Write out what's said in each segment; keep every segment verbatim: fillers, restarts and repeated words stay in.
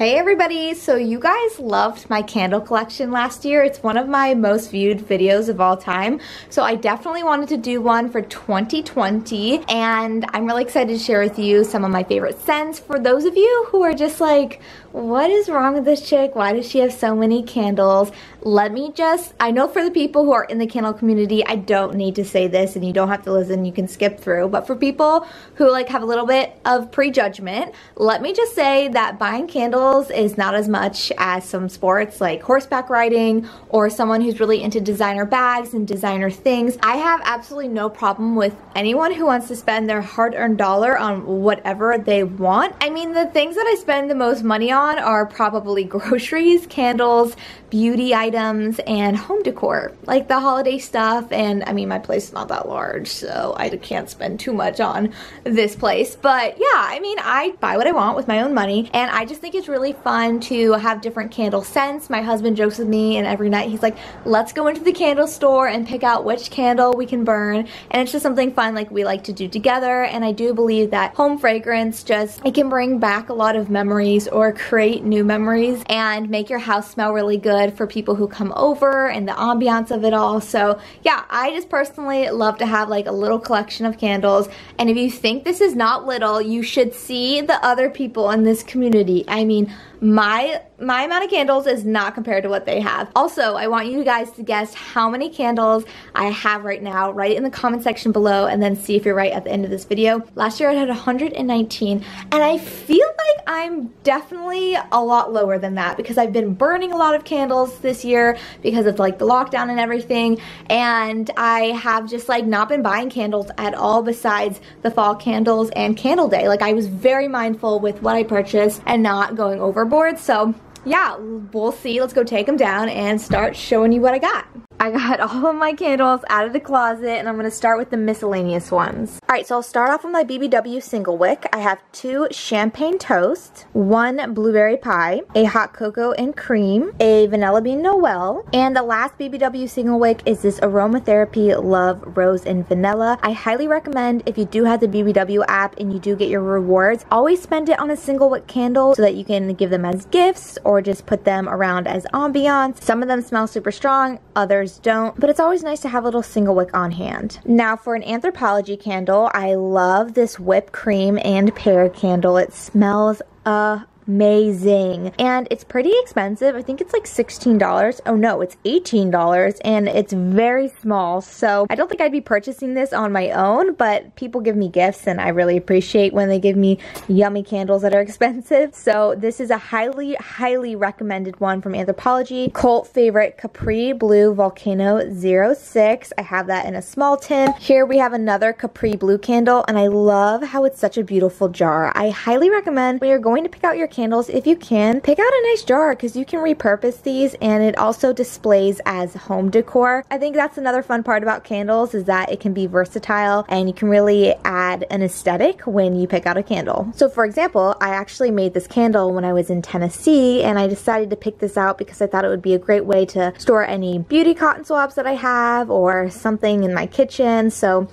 Hey everybody, so you guys loved my candle collection last year. It's one of my most viewed videos of all time. So I definitely wanted to do one for twenty twenty, and I'm really excited to share with you some of my favorite scents. For those of you who are just like, what is wrong with this chick? Why does she have so many candles? Let me just, I know for the people who are in the candle community, I don't need to say this and you don't have to listen, you can skip through. But for people who like have a little bit of prejudgment, let me just say that buying candles is not as much as some sports like horseback riding or someone who's really into designer bags and designer things. I have absolutely no problem with anyone who wants to spend their hard-earned dollar on whatever they want. I mean, the things that I spend the most money on are probably groceries, candles, beauty items, and home decor, like the holiday stuff. And I mean, my place is not that large, so I can't spend too much on this place. But yeah, I mean, I buy what I want with my own money, and I just think it's really fun to have different candle scents. My husband jokes with me, and every night he's like, let's go into the candle store and pick out which candle we can burn. And it's just something fun like we like to do together. And I do believe that home fragrance just, it can bring back a lot of memories or create new memories and make your house smell really good for people who come over, and the ambiance of it all. So yeah, I just personally love to have like a little collection of candles. And if you think this is not little, you should see the other people in this community. I mean, my my amount of candles is not compared to what they have. Also, I want you guys to guess how many candles I have right now. Write it in the comment section below and then see if you're right at the end of this video. Last year I had one hundred nineteen, and I feel like I'm definitely a lot lower than that because I've been burning a lot of candles this year because of like the lockdown and everything, and I have just like not been buying candles at all besides the fall candles and candle day. Like, I was very mindful with what I purchased and not going overboard. So yeah, we'll see. Let's go take them down and start showing you what I got. I got all of my candles out of the closet, and I'm gonna start with the miscellaneous ones. All right, so I'll start off with my B B W single wick. I have two champagne toast, one blueberry pie, a hot cocoa and cream, a vanilla bean Noel, and the last B B W single wick is this aromatherapy love rose and vanilla. I highly recommend, if you do have the B B W app and you do get your rewards, always spend it on a single wick candle so that you can give them as gifts or just put them around as ambiance. Some of them smell super strong, others don't, but it's always nice to have a little single wick on hand. Now for an Anthropologie candle, I love this whipped cream and pear candle. It smells amazing. Amazing, and it's pretty expensive. I think it's like sixteen dollars. Oh no, it's eighteen dollars, and it's very small, so I don't think I'd be purchasing this on my own, but people give me gifts and I really appreciate when they give me yummy candles that are expensive. So this is a highly highly recommended one from Anthropologie. Cult favorite Capri Blue Volcano zero six. I have that in a small tin. Here we have another Capri Blue candle, and I love how it's such a beautiful jar. I highly recommend, when you're going to pick out your candle candles, if you can, pick out a nice jar because you can repurpose these, and it also displays as home decor. I think that's another fun part about candles, is that it can be versatile and you can really add an aesthetic when you pick out a candle. So for example, I actually made this candle when I was in Tennessee, and I decided to pick this out because I thought it would be a great way to store any beauty cotton swabs that I have or something in my kitchen. So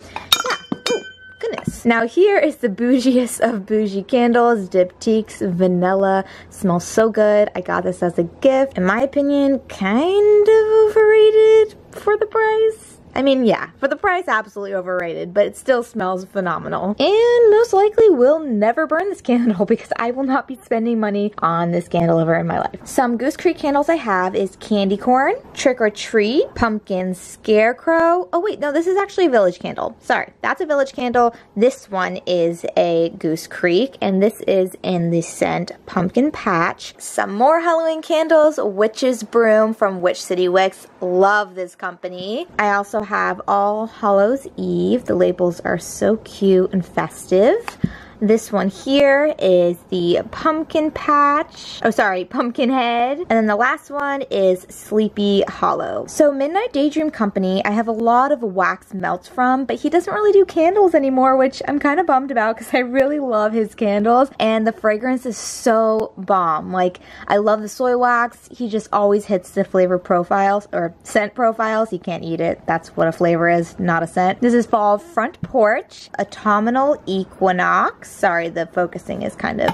goodness. Now here is the bougiest of bougie candles, Diptyque's vanilla. Smells so good. I got this as a gift. In my opinion, kind of overrated for the price. I mean, yeah, for the price, absolutely overrated, but it still smells phenomenal. And most likely will never burn this candle because I will not be spending money on this candle ever in my life. Some Goose Creek candles I have is Candy Corn, Trick or Treat, Pumpkin Scarecrow. Oh wait, no, this is actually a Village candle. Sorry, that's a Village candle. This one is a Goose Creek, and this is in the scent Pumpkin Patch. Some more Halloween candles, Witch's Broom from Witch City Wicks. Love this company. I also have All Hallows Eve. The labels are so cute and festive. This one here is the Pumpkin Patch, oh sorry, Pumpkin Head. And then the last one is Sleepy Hollow. So Midnight Daydream Company, I have a lot of wax melts from, but he doesn't really do candles anymore, which I'm kind of bummed about because I really love his candles. And the fragrance is so bomb. Like, I love the soy wax. He just always hits the flavor profiles, or scent profiles. You can't eat it. That's what a flavor is, not a scent. This is Fall Front Porch, Autumnal Equinox, Wicks. Sorry, the focusing is kind of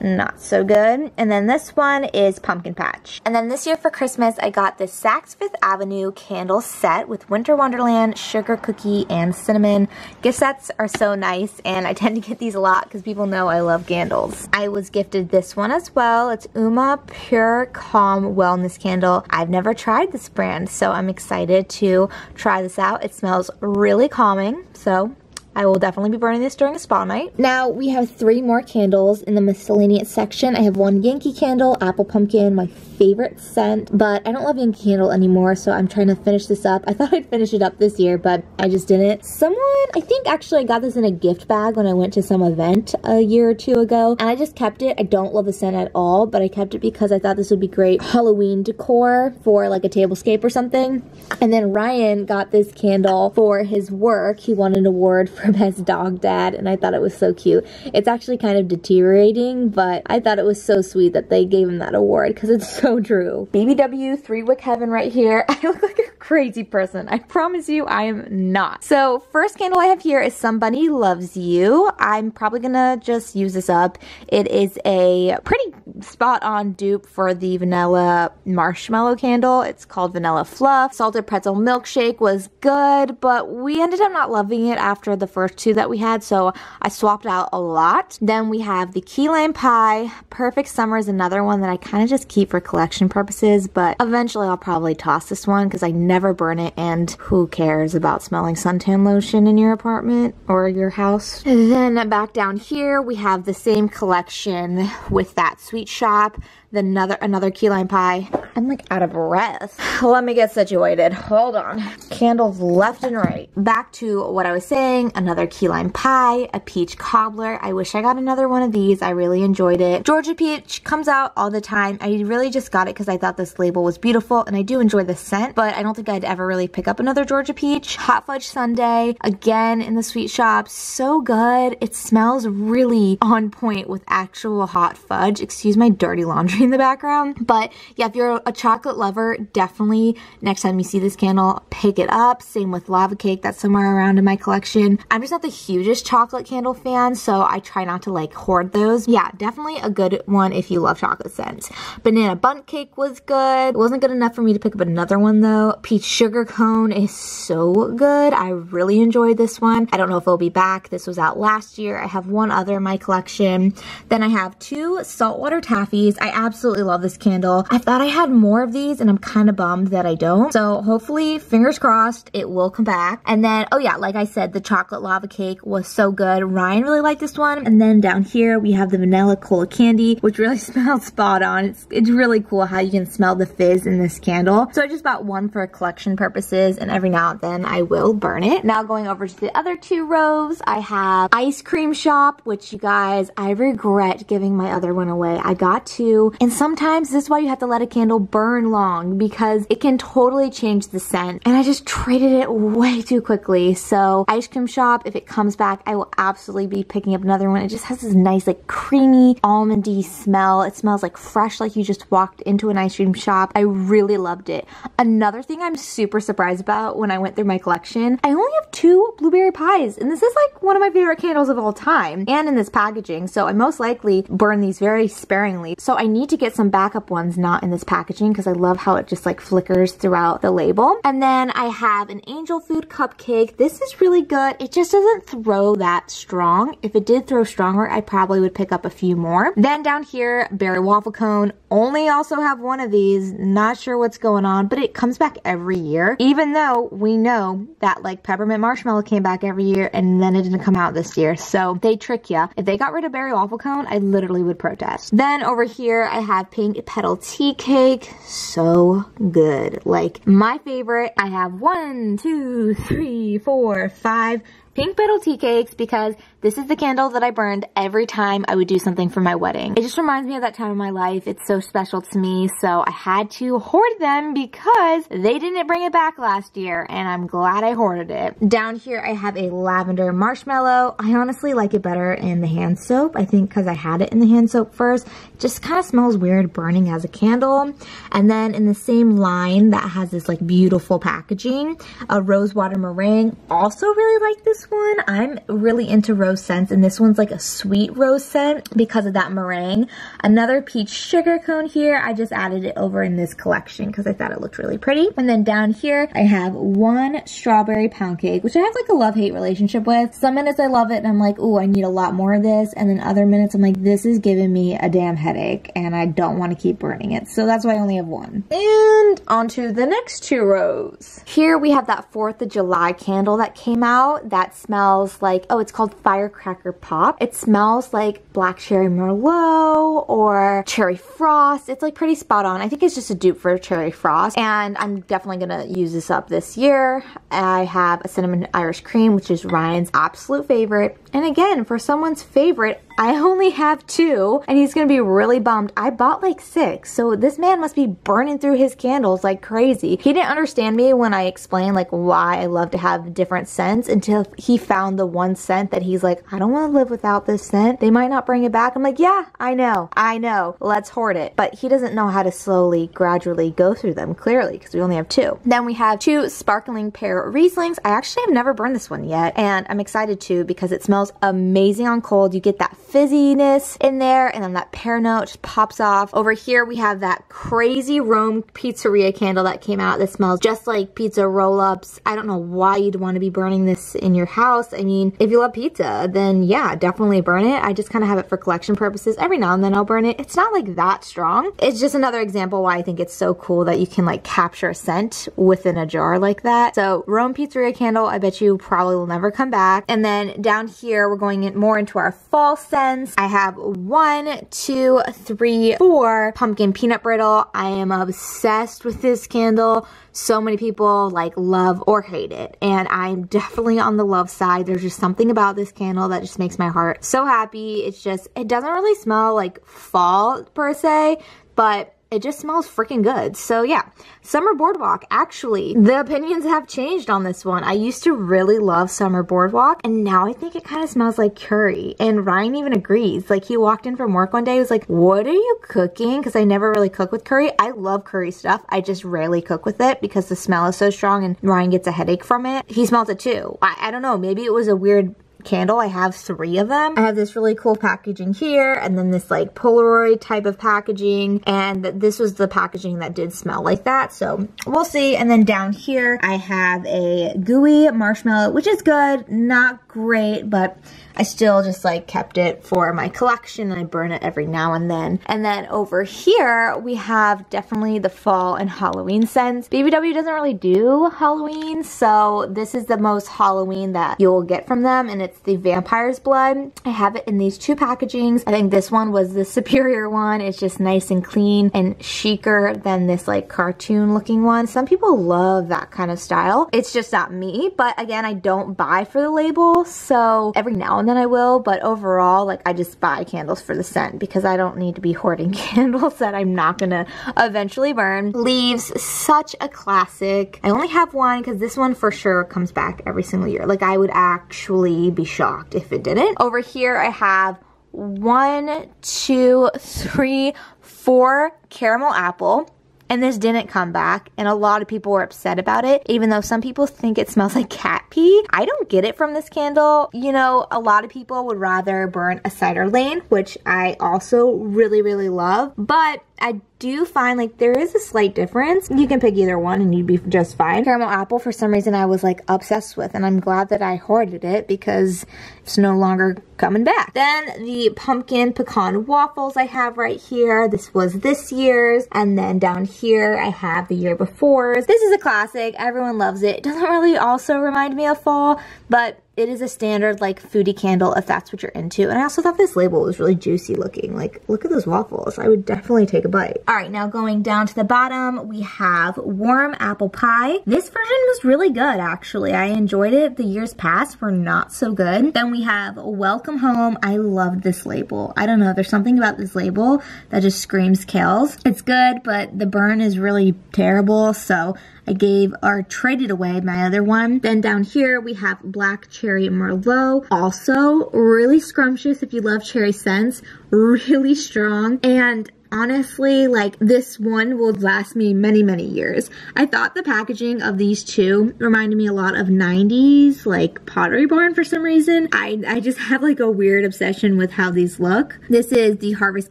not so good. And then this one is Pumpkin Patch. And then this year for Christmas, I got this Saks Fifth Avenue candle set with Winter Wonderland, Sugar Cookie, and Cinnamon. Gift sets are so nice, and I tend to get these a lot because people know I love candles. I was gifted this one as well. It's Uma Pure Calm Wellness Candle. I've never tried this brand, so I'm excited to try this out. It smells really calming, so I will definitely be burning this during a spa night. Now we have three more candles in the miscellaneous section. I have one Yankee Candle, Apple Pumpkin, my favorite scent, but I don't love Yankee Candle anymore, so I'm trying to finish this up. I thought I'd finish it up this year, but I just didn't. Someone, I think actually I got this in a gift bag when I went to some event a year or two ago, and I just kept it. I don't love the scent at all, but I kept it because I thought this would be great Halloween decor for like a tablescape or something. And then Ryan got this candle for his work. He won an award for best dog dad, and I thought it was so cute. It's actually kind of deteriorating, but I thought it was so sweet that they gave him that award because it's so true. B B W three wick heaven right here. I look like a crazy person. I promise you I am not. So first candle I have here is Somebody Loves You. I'm probably gonna just use this up. It is a pretty spot on dupe for the vanilla marshmallow candle. It's called Vanilla Fluff. Salted Pretzel Milkshake was good, but we ended up not loving it after the first two that we had, so I swapped out a lot. Then we have the Key Lime Pie. Perfect Summer is another one that I kind of just keep for collection purposes, but eventually I'll probably toss this one because I never burn it, and who cares about smelling suntan lotion in your apartment or your house. And then back down here we have the same collection with that Sweet Shop, then another, another Key Lime Pie. I'm like out of breath. Let me get situated. Hold on. Candles left and right. Back to what I was saying, another Key Lime Pie, a Peach Cobbler. I wish I got another one of these. I really enjoyed it. Georgia Peach comes out all the time. I really just got it because I thought this label was beautiful, and I do enjoy the scent, but I don't think I'd ever really pick up another Georgia Peach. Hot Fudge Sundae, again in the Sweet Shop. So good. It smells really on point with actual hot fudge. Excuse my dirty laundry in the background. But yeah, if you're a chocolate lover, definitely next time you see this candle, pick it up. Same with Lava Cake. That's somewhere around in my collection. I'm just not the hugest chocolate candle fan, so I try not to like hoard those. Yeah, definitely a good one if you love chocolate scents. Banana Bundt Cake was good. It wasn't good enough for me to pick up another one though. Peach Sugar Cone is so good. I really enjoyed this one. I don't know if it'll be back. This was out last year. I have one other in my collection. Then I have two saltwater taffies. I absolutely love this candle. I thought I had more of these, and I'm kind of bummed that I don't. So hopefully, fingers crossed, it will come back. And then, oh yeah, like I said, the chocolate lava cake was so good. Ryan really liked this one. And then down here we have the vanilla cola candy, which really smells spot on. It's, it's really cool how you can smell the fizz in this candle. So I just bought one for collection purposes, and every now and then I will burn it. Now going over to the other two rows, I have Ice Cream Shop, which you guys, I regret giving my other one away. I got two, and sometimes this is why you have to let a candle burn long, because it can totally change the scent, and I just traded it way too quickly. So Ice Cream Shop, if it comes back, I will absolutely be picking up another one. It just has this nice like creamy almondy smell. It smells like fresh, like you just walked into an ice cream shop. I really loved it. Another thing I'm super surprised about when I went through my collection, I only have two blueberry pies, and this is like one of my favorite candles of all time, and in this packaging, so I most likely burn these very sparingly. So I need to get some backup ones not in this packaging, because I love how it just like flickers throughout the label. And then I have an Angel Food Cupcake. This is really good. It just doesn't throw that strong. If it did throw stronger, I probably would pick up a few more. Then down here, Berry Waffle Cone. Only also have one of these. Not sure what's going on, but it comes back every year, even though we know that like Peppermint Marshmallow came back every year, and then it didn't come out this year, so they trick ya. If they got rid of Berry Waffle Cone, I literally would protest. Then over here, I have Pink Petal Tea Cake. So good. Like my favorite. I have one, two, three, four, five Pink Petal Tea Cakes, because this is the candle that I burned every time I would do something for my wedding. It just reminds me of that time in my life. It's so special to me, so I had to hoard them because they didn't bring it back last year, and I'm glad I hoarded it. Down here I have a Lavender Marshmallow. I honestly like it better in the hand soap, I think because I had it in the hand soap first. It just kind of smells weird burning as a candle. And then in the same line that has this like beautiful packaging, a Rosewater Meringue. Also really like this this one, I'm really into rose scents, and this one's like a sweet rose scent because of that meringue. Another peach sugar cone here. I just added it over in this collection because I thought it looked really pretty. And then down here, I have one strawberry pound cake, which I have like a love-hate relationship with. Some minutes I love it and I'm like, ooh, I need a lot more of this. And then other minutes I'm like, this is giving me a damn headache and I don't want to keep burning it. So that's why I only have one. And onto the next two rows. Here we have that fourth of July candle that came out that smells like, oh, it's called Firecracker Pop. It smells like Black Cherry Merlot or Cherry Frost. It's like pretty spot on. I think it's just a dupe for Cherry Frost, and I'm definitely gonna use this up this year. I have a cinnamon Irish cream, which is Ryan's absolute favorite. And again, for someone's favorite, I only have two, and he's gonna be really bummed. I bought like six, so this man must be burning through his candles like crazy. He didn't understand me when I explained like why I love to have different scents until he found the one scent that he's like, I don't wanna live without this scent. They might not bring it back. I'm like, yeah, I know, I know, let's hoard it. But he doesn't know how to slowly, gradually go through them, clearly, because we only have two. Then we have two sparkling pear Rieslings. I actually have never burned this one yet, and I'm excited to because it smells amazing on cold. You get that fizziness in there, and then that pear note just pops off. Over here we have that crazy Rome pizzeria candle that came out that smells just like pizza roll-ups. I don't know why you'd want to be burning this in your house. I mean, if you love pizza, then yeah, definitely burn it. I just kind of have it for collection purposes. Every now and then I'll burn it. It's not like that strong. It's just another example why I think it's so cool that you can like capture a scent within a jar like that. So Rome pizzeria candle, I bet you probably will never come back. And then down here we're going in more into our fall scents. I have one, two, three, four pumpkin peanut brittle. I am obsessed with this candle. So many people like love or hate it, and I'm definitely on the love side. There's just something about this candle that just makes my heart so happy. It's just, it doesn't really smell like fall per se, but it just smells freaking good. So yeah, Summer Boardwalk. Actually, the opinions have changed on this one. I used to really love Summer Boardwalk, and now I think it kind of smells like curry. And Ryan even agrees. Like, he walked in from work one day, he was like, what are you cooking? Because I never really cook with curry. I love curry stuff. I just rarely cook with it because the smell is so strong and Ryan gets a headache from it. He smells it too. I, I don't know, maybe it was a weird candle. I have three of them. I have this really cool packaging here, and then this like Polaroid type of packaging, and this was the packaging that did smell like that, so we'll see. And then down here I have a gooey marshmallow, which is good, not great, but I still just like kept it for my collection, and I burn it every now and then. And then over here we have definitely the fall and Halloween scents. B B W doesn't really do Halloween, so this is the most Halloween that you'll get from them, and it's the Vampire's Blood. I have it in these two packagings. I think this one was the superior one. It's just nice and clean and chicer than this like cartoon looking one. Some people love that kind of style. It's just not me, but again, I don't buy for the label, so every now and And then I will, but overall, like, I just buy candles for the scent because I don't need to be hoarding candles that I'm not gonna eventually burn. Leaves, such a classic. I only have one because this one for sure comes back every single year. Like, I would actually be shocked if it didn't. Over here I have one, two, three, four caramel apple. And this didn't come back, and a lot of people were upset about it, even though some people think it smells like cat pee. I don't get it from this candle. You know, a lot of people would rather burn a cider lane, which I also really, really love, but I do find like there is a slight difference. You can pick either one and you'd be just fine. Caramel apple, for some reason, I was like obsessed with, and I'm glad that I hoarded it because it's no longer coming back. Then the pumpkin pecan waffles I have right here. This was this year's, and then down here I have the year before's. This is a classic. Everyone loves it. It doesn't really also remind me of fall, but it is a standard like foodie candle if that's what you're into. And I also thought this label was really juicy looking. Like, look at those waffles. I would definitely take a bite. All right, now going down to the bottom, we have warm apple pie. This version was really good, actually. I enjoyed it. The years past were not so good. Then we have welcome home. I love this label. I don't know. There's something about this label that just screams Kales. It's good, but the burn is really terrible. So I gave or traded away my other one. Then down here we have Black Cherry Merlot. Also really scrumptious if you love cherry scents. Really strong. And honestly, like, this one will last me many, many years. I thought the packaging of these two reminded me a lot of nineties, like, Pottery Barn for some reason. I, I just have, like, a weird obsession with how these look. This is the Harvest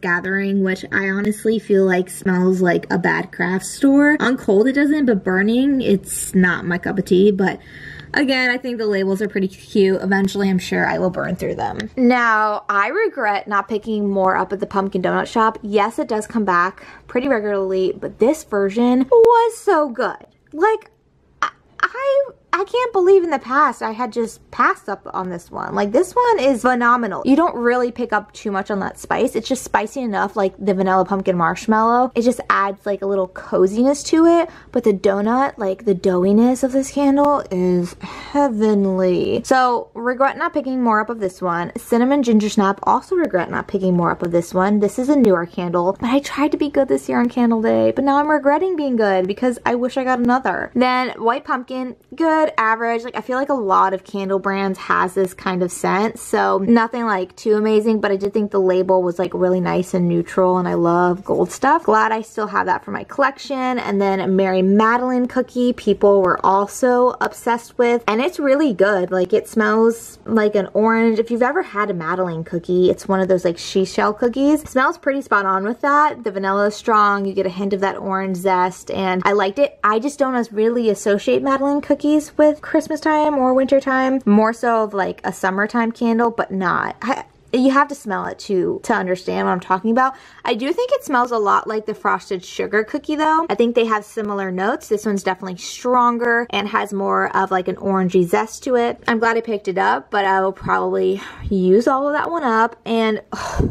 Gathering, which I honestly feel like smells like a bad craft store. On cold it doesn't, but burning, it's not my cup of tea, but... Again, I think the labels are pretty cute. Eventually, I'm sure I will burn through them. Now, I regret not picking more up at the Pumpkin Donut Shop. Yes, it does come back pretty regularly, but this version was so good. Like, I, I, I can't believe in the past I had just passed up on this one. Like, this one is phenomenal. You don't really pick up too much on that spice. It's just spicy enough, like the vanilla pumpkin marshmallow. It just adds like a little coziness to it. But the donut, like the doughiness of this candle is heavenly. So regret not picking more up of this one. Cinnamon Ginger Snap, also regret not picking more up of this one. This is a newer candle, but I tried to be good this year on Candle Day, but now I'm regretting being good because I wish I got another. Then White Pumpkin, good. Average. Like, I feel like a lot of candle brands has this kind of scent, so nothing like too amazing, but I did think the label was like really nice and neutral, and I love gold stuff. Glad I still have that for my collection. And then Mary Magdalene Cookie, people were also obsessed with, and it's really good. Like, it smells like an orange. If you've ever had a Magdalene cookie, it's one of those like she shell cookies. It smells pretty spot on with that. The vanilla is strong, you get a hint of that orange zest, and I liked it. I just don't really associate Magdalene cookies with Christmas time or winter time, more so of like a summertime candle, but not. I, you have to smell it to to understand what I'm talking about. I do think it smells a lot like the Frosted Sugar Cookie though. I think they have similar notes. This one's definitely stronger and has more of like an orangey zest to it. I'm glad I picked it up, but I will probably use all of that one up. And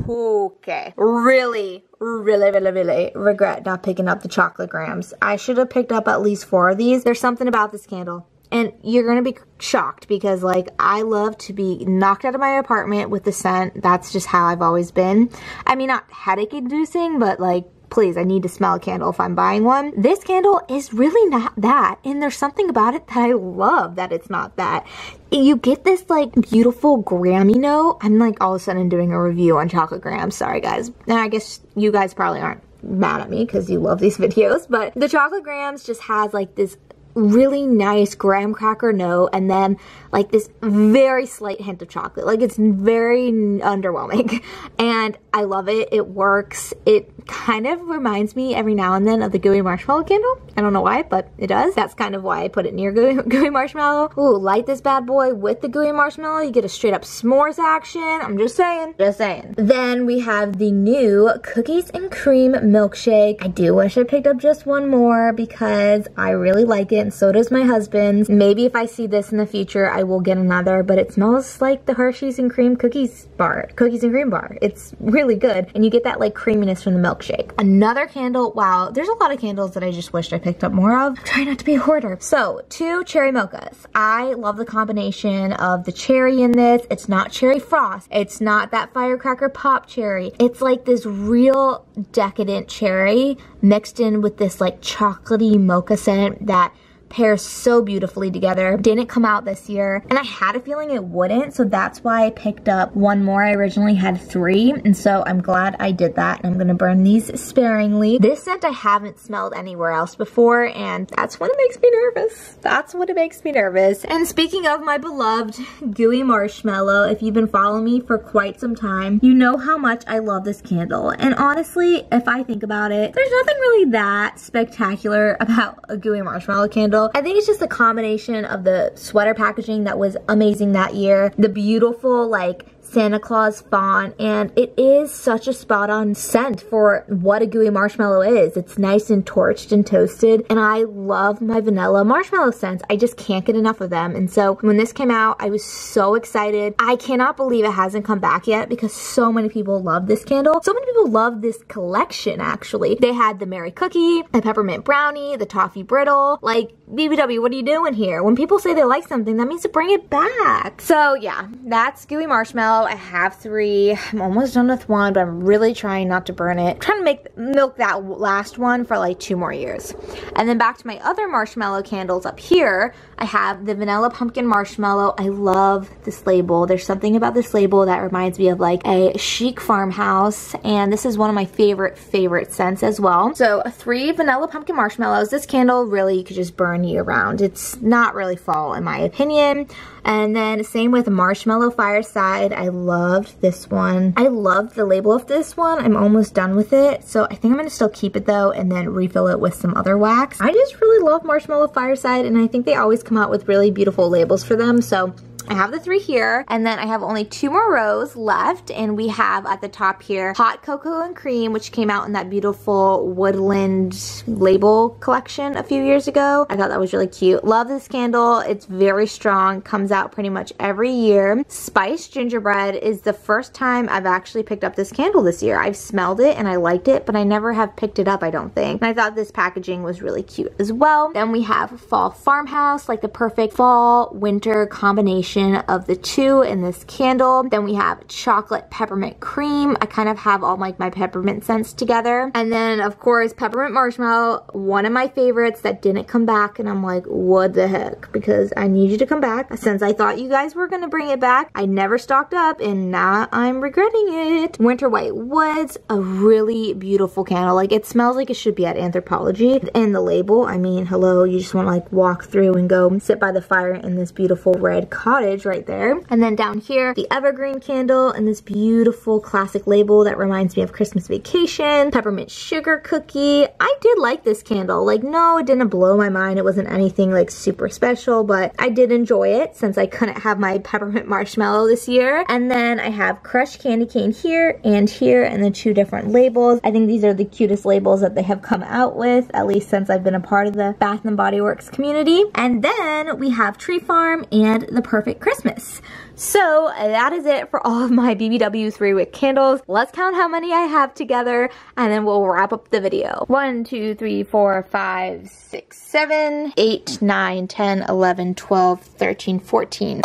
okay, really Really, really, really regret not picking up the Chocolate Grams. I should have picked up at least four of these. There's something about this candle. And you're gonna be shocked because, like, I love to be knocked out of my apartment with the scent. That's just how I've always been. I mean, not headache inducing, but like, please, I need to smell a candle if I'm buying one. This candle is really not that, and there's something about it that I love that it's not that. You get this like beautiful Grammy note. I'm like all of a sudden doing a review on Chocolate Grams. Sorry guys, and I guess you guys probably aren't mad at me because you love these videos, but the Chocolate Grams just has like this really nice graham cracker note, and then like this very slight hint of chocolate. Like, it's very underwhelming, and I love it. It works. It kind of reminds me every now and then of the Gooey Marshmallow candle. I don't know why, but it does. That's kind of why I put it near Gooey, gooey Marshmallow. Ooh, light this bad boy with the Gooey Marshmallow. You get a straight up s'mores action. I'm just saying. Just saying. Then we have the new Cookies and Cream Milkshake. I do wish I picked up just one more because I really like it, and so does my husband's. Maybe if I see this in the future, I will get another, but it smells like the Hershey's and Cream Cookies bar. Cookies and Cream bar. It's really good, and you get that like creaminess from the milkshake. Another candle. Wow, there's a lot of candles that I just wished I picked up more of. I'm trying not to be a hoarder. So, two cherry mochas. I love the combination of the cherry in this. It's not cherry frost. It's not that firecracker pop cherry. It's like this real decadent cherry mixed in with this like chocolatey mocha scent that pairs so beautifully together. Didn't come out this year, and I had a feeling it wouldn't, so that's why I picked up one more. I originally had three, and so I'm glad I did that. I'm gonna burn these sparingly. This scent I haven't smelled anywhere else before, and that's what it makes me nervous. That's what it makes me nervous. And speaking of my beloved Gooey Marshmallow, if you've been following me for quite some time, you know how much I love this candle. And honestly, if I think about it, there's nothing really that spectacular about a Gooey Marshmallow candle. I think it's just a combination of the sweater packaging that was amazing that year, the beautiful like Santa Claus font, and it is such a spot-on scent for what a Gooey Marshmallow is. It's nice and torched and toasted, and I love my vanilla marshmallow scents. I just can't get enough of them, and so when this came out, I was so excited. I cannot believe it hasn't come back yet because so many people love this candle. So many people love this collection, actually. They had the Mary Cookie, the Peppermint Brownie, the Toffee Brittle. Like, B B W, what are you doing here? When people say they like something, that means to bring it back. So yeah, that's Gooey Marshmallow. go. I have three. I'm almost done with one, but I'm really trying not to burn it. I'm trying to make milk that last one for like two more years. And then back to my other marshmallow candles up here, I have the vanilla pumpkin marshmallow. I love this label. There's something about this label that reminds me of like a chic farmhouse, and this is one of my favorite, favorite scents as well. So three vanilla pumpkin marshmallows. This candle really you could just burn year round. It's not really fall in my opinion. And then same with Marshmallow Fireside. I loved this one. I loved the label of this one. I'm almost done with it, so I think I'm gonna still keep it though and then refill it with some other wax. I just really love Marshmallow Fireside, and I think they always come out with really beautiful labels for them, so I have the three here, and then I have only two more rows left, and we have at the top here Hot Cocoa and Cream, which came out in that beautiful woodland label collection a few years ago. I thought that was really cute. Love this candle. It's very strong. Comes out pretty much every year. Spiced Gingerbread is the first time I've actually picked up this candle this year. I've smelled it and I liked it, but I never have picked it up, I don't think. And I thought this packaging was really cute as well. Then we have Fall Farmhouse, like the perfect fall winter combination of the two in this candle. Then we have Chocolate Peppermint Cream. I kind of have all like my peppermint scents together. And then of course Peppermint Marshmallow, one of my favorites that didn't come back, and I'm like, what the heck, because I need you to come back. Since I thought you guys were gonna bring it back, I never stocked up, and now I'm regretting it. Winter White Woods, a really beautiful candle. Like, it smells like it should be at Anthropologie. And the label, I mean, hello, you just wanna like walk through and go sit by the fire in this beautiful red cotton right there. And then down here, the Evergreen Candle, and this beautiful classic label that reminds me of Christmas Vacation. Peppermint Sugar Cookie. I did like this candle. Like, no, it didn't blow my mind. It wasn't anything like super special, but I did enjoy it since I couldn't have my peppermint marshmallow this year. And then I have Crushed Candy Cane here and here, and the two different labels. I think these are the cutest labels that they have come out with, at least since I've been a part of the Bath and Body Works community. And then we have Tree Farm and the Perfect Christmas. So that is it for all of my B B W three wick candles. Let's count how many I have together, and then we'll wrap up the video. one, two, three, four, five, six, seven, eight, nine, ten, eleven, twelve, thirteen, fourteen.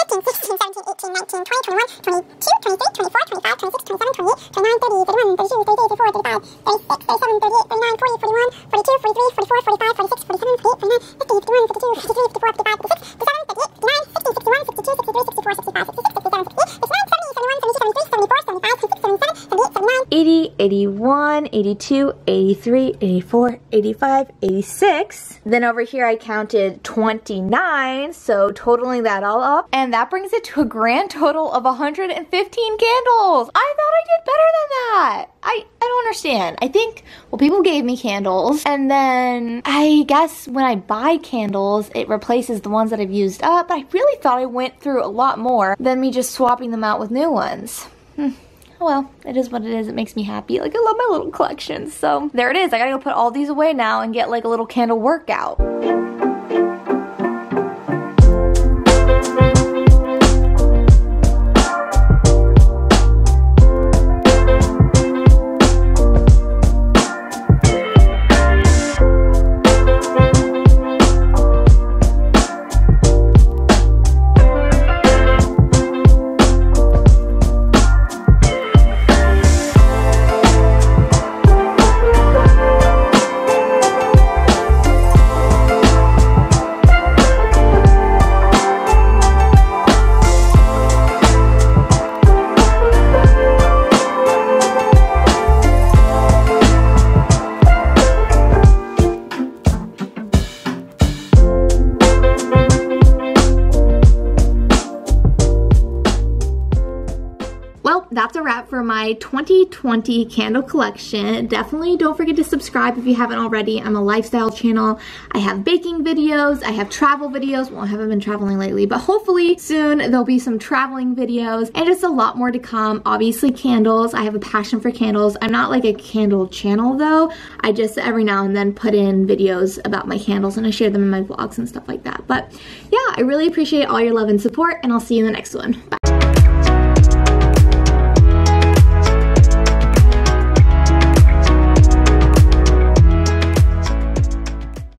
eighty, eighty-one, eighty-two, eighty-three, eighty-four, eighty-five, eighty-six. Then over here I counted twenty-nine, so totaling that all up, and that brings it to a grand total of one hundred fifteen candles. I thought I did better than that. I, I don't understand. I think, well, people gave me candles, and then I guess when I buy candles, it replaces the ones that I've used up. I really thought I went through a lot more than me just swapping them out with new ones. Hmm. Well, it is what it is. It makes me happy. Like, I love my little collection. So there it is. I gotta go put all these away now and get like a little candle workout. That's a wrap for my twenty twenty candle collection. Definitely don't forget to subscribe if you haven't already. I'm a lifestyle channel. I have baking videos. I have travel videos. Well, I haven't been traveling lately, but hopefully soon there'll be some traveling videos and just a lot more to come. Obviously candles. I have a passion for candles. I'm not like a candle channel though. I just every now and then put in videos about my candles and I share them in my vlogs and stuff like that. But yeah, I really appreciate all your love and support, and I'll see you in the next one. Bye.